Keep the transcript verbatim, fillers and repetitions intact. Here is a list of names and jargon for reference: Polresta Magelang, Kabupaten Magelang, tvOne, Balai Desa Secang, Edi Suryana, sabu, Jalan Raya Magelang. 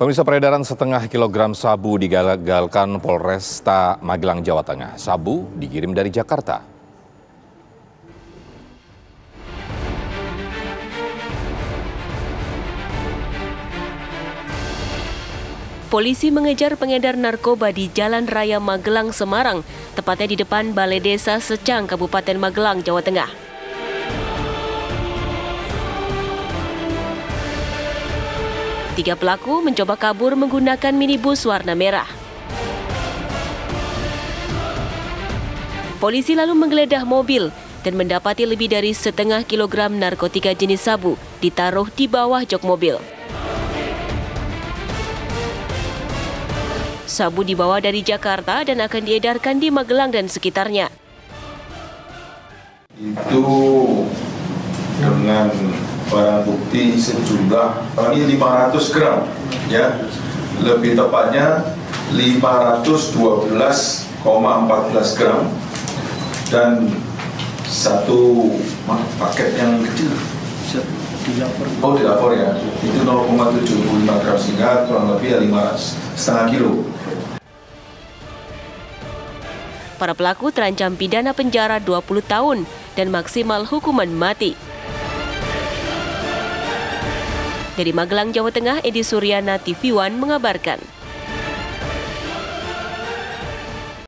Pemirsa, peredaran setengah kilogram sabu digagalkan Polresta Magelang, Jawa Tengah. Sabu dikirim dari Jakarta. Polisi mengejar pengedar narkoba di Jalan Raya Magelang, Semarang, tepatnya di depan Balai Desa Secang, Kabupaten Magelang, Jawa Tengah. Tiga pelaku mencoba kabur menggunakan minibus warna merah. Polisi lalu menggeledah mobil dan mendapati lebih dari setengah kilogram narkotika jenis sabu ditaruh di bawah jok mobil. Sabu dibawa dari Jakarta dan akan diedarkan di Magelang dan sekitarnya. Itu dengan barang bukti sejumlah ini lima ratus gram, ya, lebih tepatnya lima ratus dua belas koma empat belas gram dan satu paket yang kecil. Oh, dilapor ya, itu nol koma tujuh lima gram sehingga kurang lebih lima setengah kilo. Para pelaku terancam pidana penjara dua puluh tahun dan maksimal hukuman mati. Dari Magelang, Jawa Tengah, Edi Suryana, T V One mengabarkan.